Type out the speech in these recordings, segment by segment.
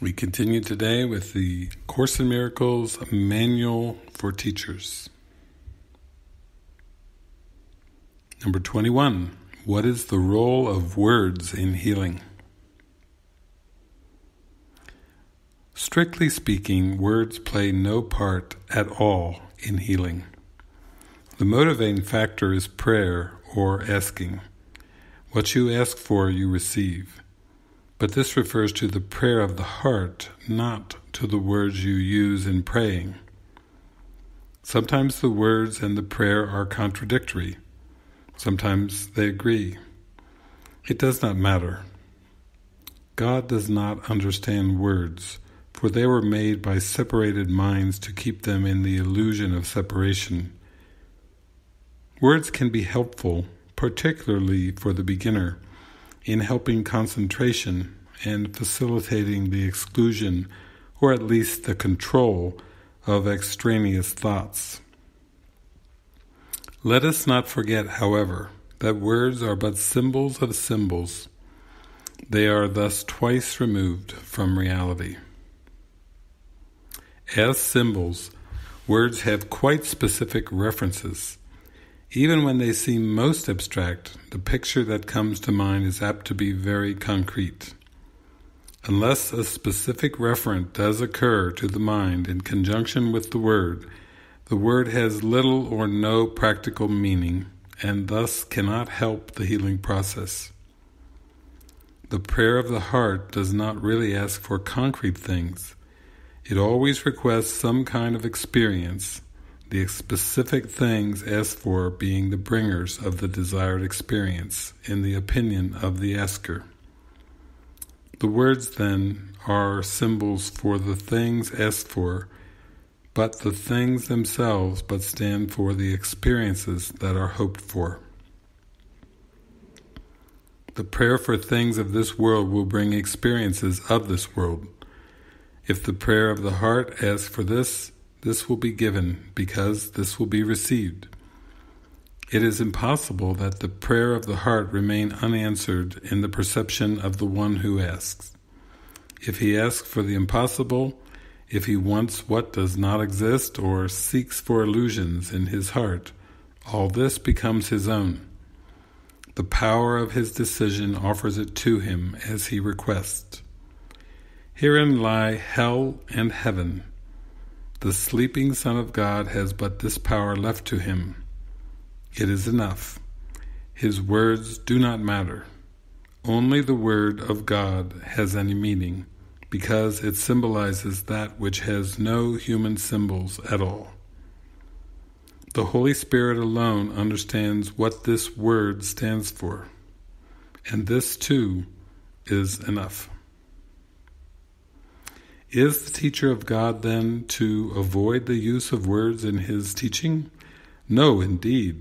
We continue today with the Course in Miracles Manual for Teachers. Number 21. What is the role of words in healing? Strictly speaking, words play no part at all in healing. The motivating factor is prayer or asking. What you ask for, you receive. But this refers to the prayer of the heart, not to the words you use in praying. Sometimes the words and the prayer are contradictory. Sometimes they agree. It does not matter. God does not understand words, for they were made by separated minds to keep them in the illusion of separation. Words can be helpful, particularly for the beginner, in helping concentration and facilitating the exclusion, or at least the control, of extraneous thoughts. Let us not forget, however, that words are but symbols of symbols. They are thus twice removed from reality. As symbols, words have quite specific references. Even when they seem most abstract, the picture that comes to mind is apt to be very concrete. Unless a specific referent does occur to the mind in conjunction with the word has little or no practical meaning and thus cannot help the healing process. The prayer of the heart does not really ask for concrete things. It always requests some kind of experience, the specific things asked for being the bringers of the desired experience, in the opinion of the asker. The words, then, are symbols for the things asked for, but the things themselves but stand for the experiences that are hoped for. The prayer for things of this world will bring experiences of this world. If the prayer of the heart asks for this, this will be given, because this will be received. It is impossible that the prayer of the heart remain unanswered in the perception of the one who asks. If he asks for the impossible, if he wants what does not exist or seeks for illusions in his heart, all this becomes his own. The power of his decision offers it to him as he requests. Herein lie hell and heaven. The sleeping Son of God has but this power left to him. It is enough. His words do not matter. Only the Word of God has any meaning, because it symbolizes that which has no human symbols at all. The Holy Spirit alone understands what this Word stands for, and this too is enough. Is the teacher of God, then, to avoid the use of words in his teaching? No, indeed.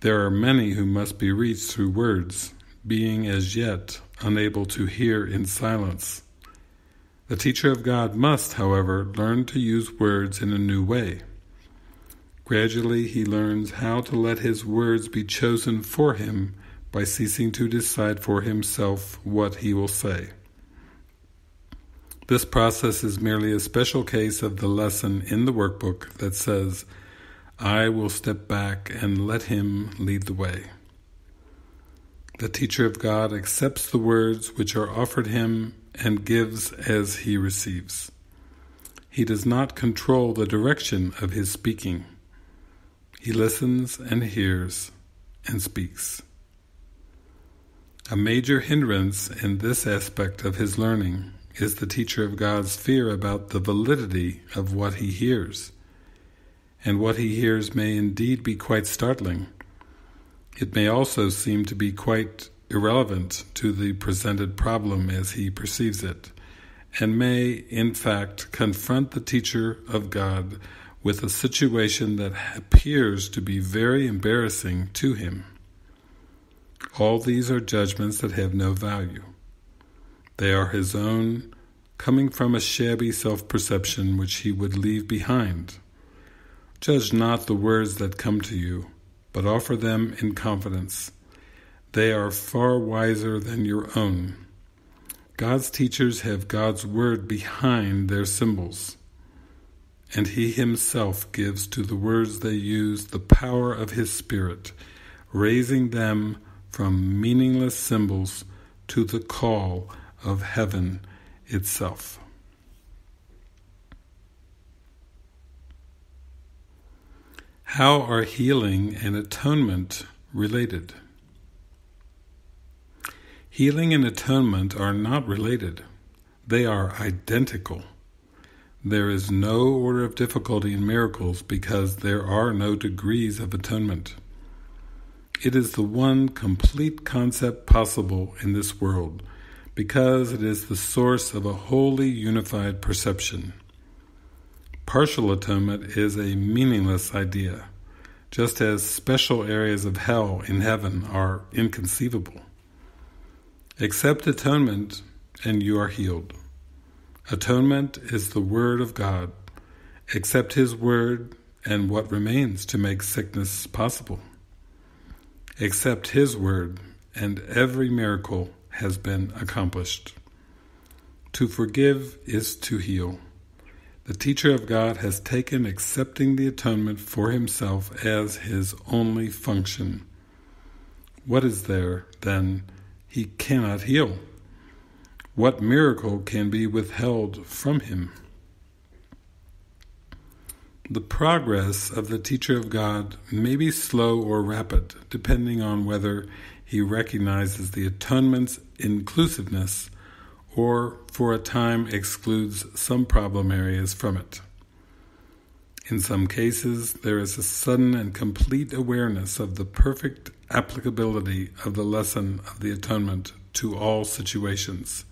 There are many who must be reached through words, being as yet unable to hear in silence. The teacher of God must, however, learn to use words in a new way. Gradually he learns how to let his words be chosen for him by ceasing to decide for himself what he will say. This process is merely a special case of the lesson in the workbook that says, I will step back and let him lead the way. The teacher of God accepts the words which are offered him and gives as he receives. He does not control the direction of his speaking. He listens and hears and speaks. A major hindrance in this aspect of his learning is the teacher of God's fear about the validity of what he hears. And what he hears may indeed be quite startling. It may also seem to be quite irrelevant to the presented problem as he perceives it, and may, in fact, confront the teacher of God with a situation that appears to be very embarrassing to him. All these are judgments that have no value. They are his own, coming from a shabby self-perception which he would leave behind. Judge not the words that come to you, but offer them in confidence. They are far wiser than your own. God's teachers have God's word behind their symbols, and He Himself gives to the words they use the power of His Spirit, raising them from meaningless symbols to the call of heaven itself. How are healing and atonement related? Healing and atonement are not related. They are identical. There is no order of difficulty in miracles because there are no degrees of atonement. It is the one complete concept possible in this world because it is the source of a wholly unified perception. Partial atonement is a meaningless idea, just as special areas of hell in heaven are inconceivable. Accept atonement and you are healed. Atonement is the word of God. Accept His word and what remains to make sickness possible. Accept His word and every miracle has been accomplished. To forgive is to heal. The teacher of God has taken accepting the atonement for himself as his only function. What is there, then, He cannot heal? What miracle can be withheld from Him? The progress of the teacher of God may be slow or rapid, depending on whether he recognizes the atonement's inclusiveness or for a time excludes some problem areas from it. In some cases, there is a sudden and complete awareness of the perfect applicability of the lesson of the atonement to all situations,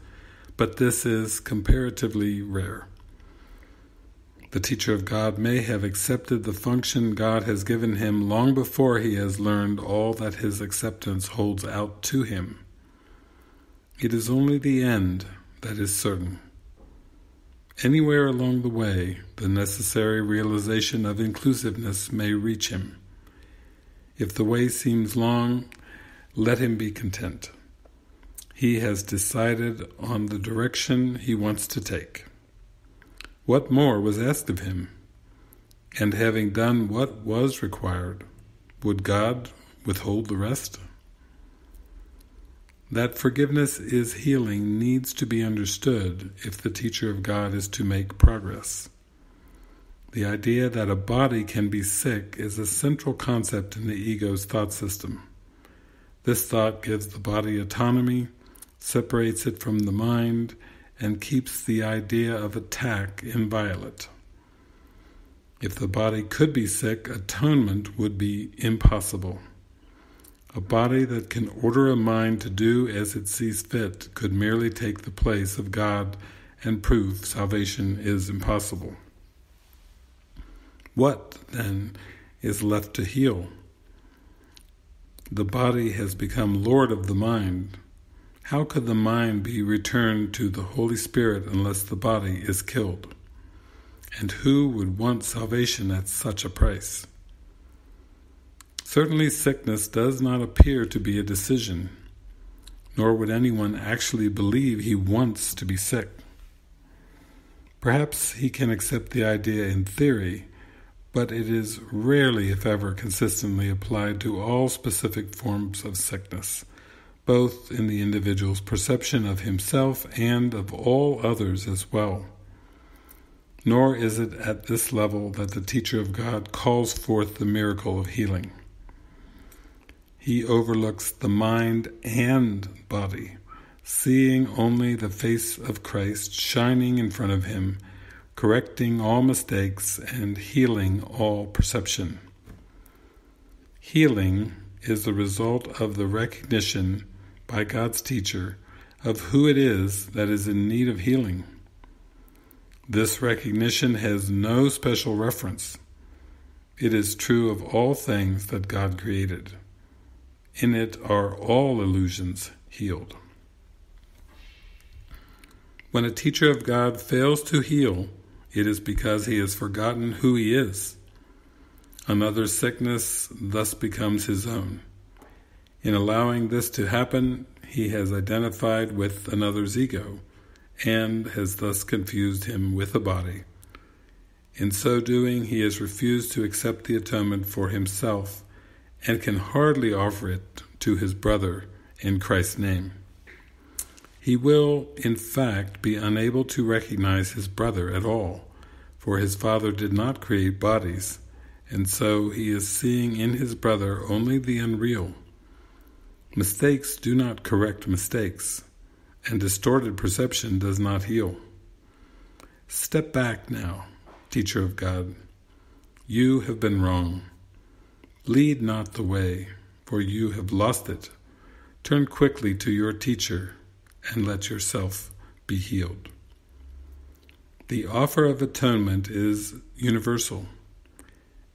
but this is comparatively rare. The teacher of God may have accepted the function God has given him long before he has learned all that his acceptance holds out to him. It is only the end that is certain. Anywhere along the way, the necessary realization of inclusiveness may reach him. If the way seems long, let him be content. He has decided on the direction he wants to take. What more was asked of him? And having done what was required, would God withhold the rest? That forgiveness is healing needs to be understood if the teacher of God is to make progress. The idea that a body can be sick is a central concept in the ego's thought system. This thought gives the body autonomy, separates it from the mind, and keeps the idea of attack inviolate. If the body could be sick, atonement would be impossible. A body that can order a mind to do as it sees fit could merely take the place of God and prove salvation is impossible. What, then, is left to heal? The body has become lord of the mind. How could the mind be returned to the Holy Spirit unless the body is killed? And who would want salvation at such a price? Certainly sickness does not appear to be a decision, nor would anyone actually believe he wants to be sick. Perhaps he can accept the idea in theory, but it is rarely, if ever, consistently applied to all specific forms of sickness, both in the individual's perception of himself and of all others as well. Nor is it at this level that the teacher of God calls forth the miracle of healing. He overlooks the mind and body, seeing only the face of Christ shining in front of him, correcting all mistakes and healing all perception. Healing is the result of the recognition by God's teacher of who it is that is in need of healing. This recognition has no special reference. It is true of all things that God created. In it are all illusions healed. When a teacher of God fails to heal, it is because he has forgotten who he is. Another's sickness thus becomes his own. In allowing this to happen, he has identified with another's ego, and has thus confused him with the body. In so doing, he has refused to accept the atonement for himself, and can hardly offer it to his brother in Christ's name. He will, in fact, be unable to recognize his brother at all, for his Father did not create bodies, and so he is seeing in his brother only the unreal. Mistakes do not correct mistakes, and distorted perception does not heal. Step back now, teacher of God. You have been wrong. Lead not the way, for you have lost it. Turn quickly to your teacher, and let yourself be healed. The offer of atonement is universal.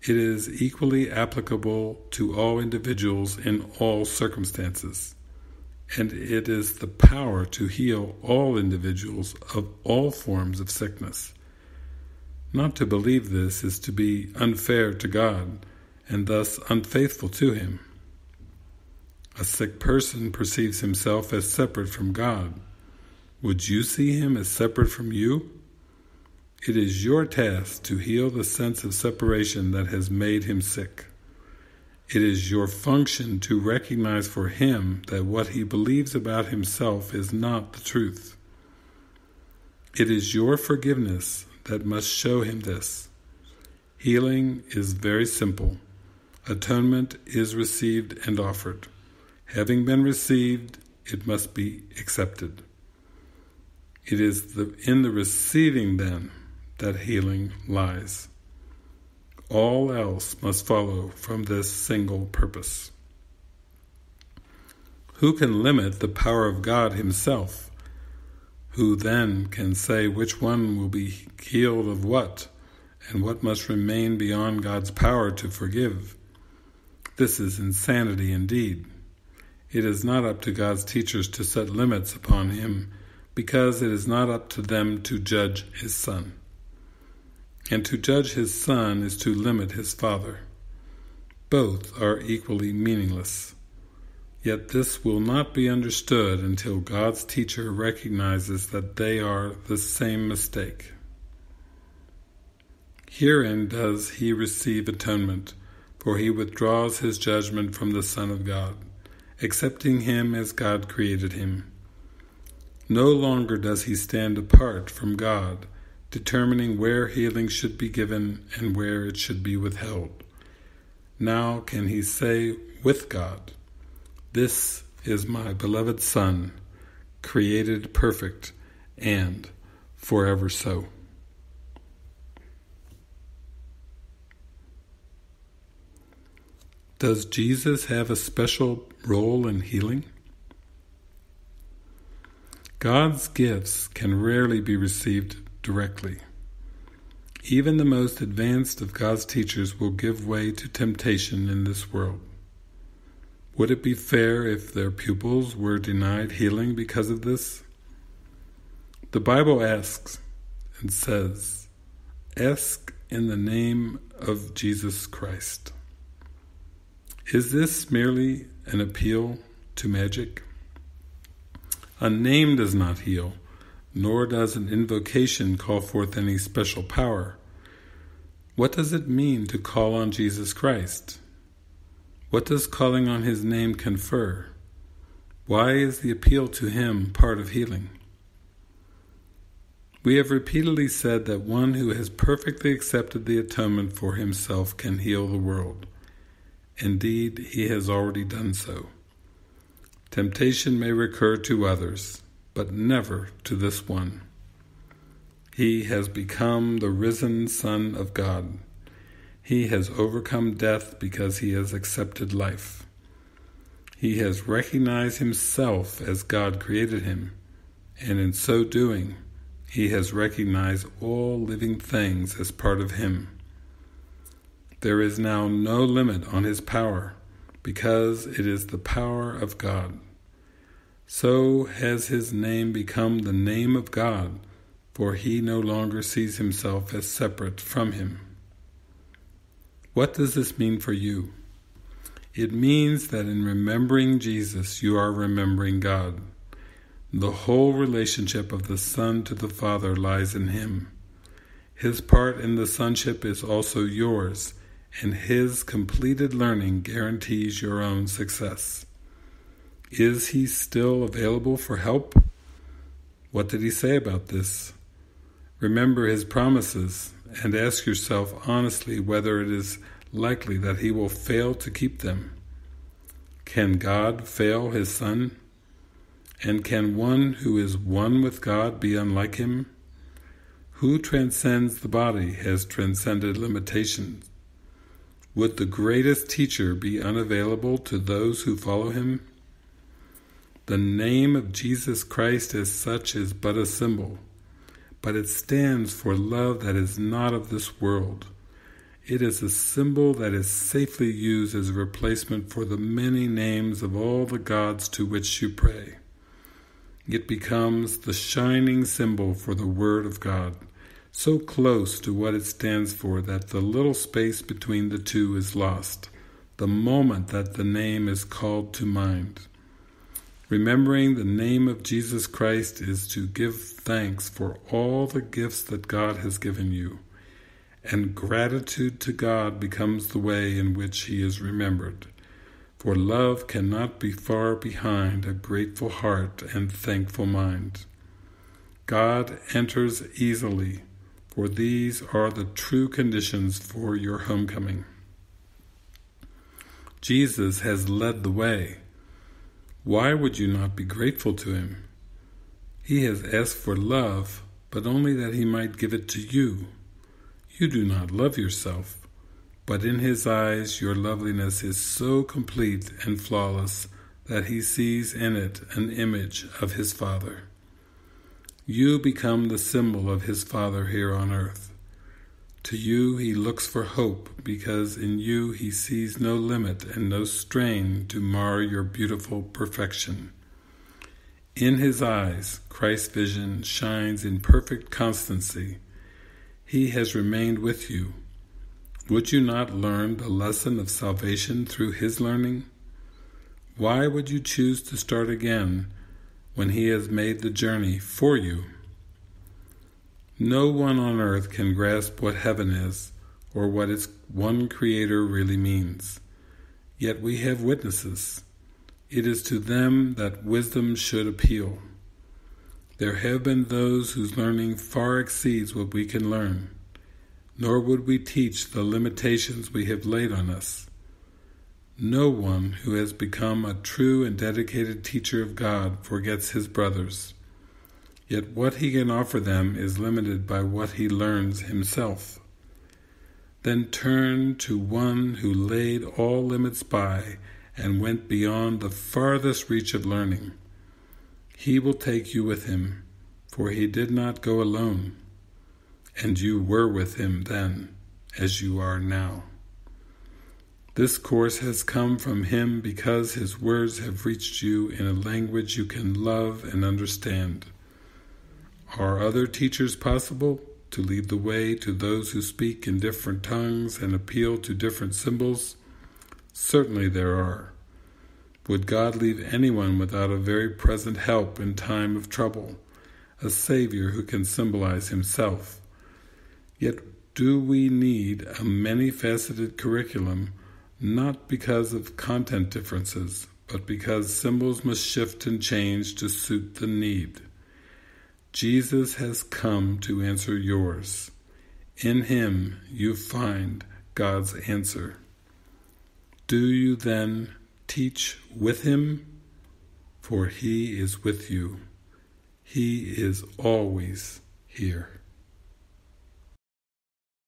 It is equally applicable to all individuals in all circumstances, and it is the power to heal all individuals of all forms of sickness. Not to believe this is to be unfair to God, and thus unfaithful to Him. A sick person perceives himself as separate from God. Would you see him as separate from you? It is your task to heal the sense of separation that has made him sick. It is your function to recognize for him that what he believes about himself is not the truth. It is your forgiveness that must show him this. Healing is very simple. Atonement is received and offered. Having been received, it must be accepted. It is in the receiving, then, that healing lies. All else must follow from this single purpose. Who can limit the power of God Himself? Who then can say which one will be healed of what, and what must remain beyond God's power to forgive? This is insanity indeed. It is not up to God's teachers to set limits upon Him, because it is not up to them to judge His Son. And to judge His Son is to limit His Father. Both are equally meaningless. Yet this will not be understood until God's teacher recognizes that they are the same mistake. Herein does he receive atonement, for he withdraws his judgment from the Son of God, accepting him as God created him. No longer does he stand apart from God, determining where healing should be given and where it should be withheld. Now can he say with God, "This is my beloved Son, created perfect and forever so." Does Jesus have a special role in healing? God's gifts can rarely be received directly. Even the most advanced of God's teachers will give way to temptation in this world. Would it be fair if their pupils were denied healing because of this? The Bible asks and says, "Ask in the name of Jesus Christ." Is this merely an appeal to magic? A name does not heal, nor does an invocation call forth any special power. What does it mean to call on Jesus Christ? What does calling on His name confer? Why is the appeal to Him part of healing? We have repeatedly said that one who has perfectly accepted the atonement for himself can heal the world. Indeed, he has already done so. Temptation may recur to others, but never to this one. He has become the risen Son of God. He has overcome death because he has accepted life. He has recognized himself as God created him, and in so doing, he has recognized all living things as part of him. There is now no limit on his power, because it is the power of God. So has his name become the name of God, for he no longer sees himself as separate from him. What does this mean for you? It means that in remembering Jesus, you are remembering God. The whole relationship of the Son to the Father lies in Him. His part in the sonship is also yours, and His completed learning guarantees your own success. Is He still available for help? What did He say about this? Remember His promises, and ask yourself honestly whether it is likely that He will fail to keep them. Can God fail His Son? And can one who is one with God be unlike Him? Who transcends the body has transcended limitations. Would the greatest teacher be unavailable to those who follow Him? The name of Jesus Christ as such is but a symbol, but it stands for love that is not of this world. It is a symbol that is safely used as a replacement for the many names of all the gods to which you pray. It becomes the shining symbol for the Word of God, so close to what it stands for that the little space between the two is lost, the moment that the name is called to mind. Remembering the name of Jesus Christ is to give thanks for all the gifts that God has given you, and gratitude to God becomes the way in which He is remembered. For love cannot be far behind a grateful heart and thankful mind. God enters easily, for these are the true conditions for your homecoming. Jesus has led the way. Why would you not be grateful to Him? He has asked for love, but only that He might give it to you. You do not love yourself. But in His eyes your loveliness is so complete and flawless that He sees in it an image of His Father. You become the symbol of His Father here on earth. To you He looks for hope, because in you He sees no limit and no strain to mar your beautiful perfection. In His eyes, Christ's vision shines in perfect constancy. He has remained with you. Would you not learn the lesson of salvation through His learning? Why would you choose to start again when He has made the journey for you? No one on earth can grasp what heaven is or what its one Creator really means. Yet we have witnesses. It is to them that wisdom should appeal. There have been those whose learning far exceeds what we can learn. Nor would we teach the limitations we have laid on us. No one who has become a true and dedicated teacher of God forgets his brothers. Yet what he can offer them is limited by what he learns himself. Then turn to one who laid all limits by and went beyond the farthest reach of learning. He will take you with him, for he did not go alone. And you were with Him then, as you are now. This course has come from Him because His words have reached you in a language you can love and understand. Are other teachers possible to lead the way to those who speak in different tongues and appeal to different symbols? Certainly there are. Would God leave anyone without a very present help in time of trouble, a Savior who can symbolize Himself? Yet do we need a many-faceted curriculum, not because of content differences, but because symbols must shift and change to suit the need. Jesus has come to answer yours. In Him you find God's answer. Do you then teach with Him? For He is with you. He is always here.